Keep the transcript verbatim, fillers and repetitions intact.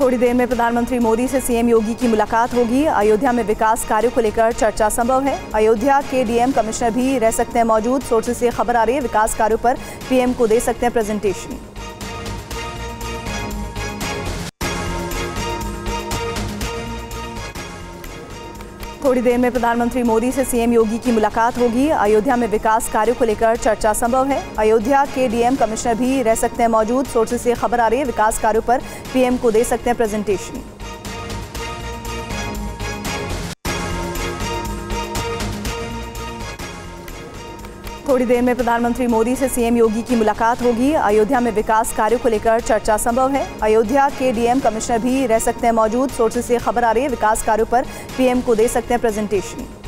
थोड़ी देर में प्रधानमंत्री मोदी से सीएम योगी की मुलाकात होगी। अयोध्या में विकास कार्यों को लेकर चर्चा संभव है। अयोध्या के डीएम कमिश्नर भी रह सकते हैं मौजूद। सोर्सेज से खबर आ रही है विकास कार्यों पर पीएम को दे सकते हैं प्रेजेंटेशन। थोड़ी देर में प्रधानमंत्री मोदी से सीएम योगी की मुलाकात होगी। अयोध्या में विकास कार्यों को लेकर चर्चा संभव है। अयोध्या के डीएम कमिश्नर भी रह सकते हैं मौजूद। सोर्सेज से खबर आ रही है विकास कार्यों पर पीएम को दे सकते हैं प्रेजेंटेशन। थोड़ी देर में प्रधानमंत्री मोदी से सीएम योगी की मुलाकात होगी। अयोध्या में विकास कार्यों को लेकर चर्चा संभव है। अयोध्या के डीएम कमिश्नर भी रह सकते हैं मौजूद। सोर्सेज से खबर आ रही है विकास कार्यों पर पीएम को दे सकते हैं प्रेजेंटेशन।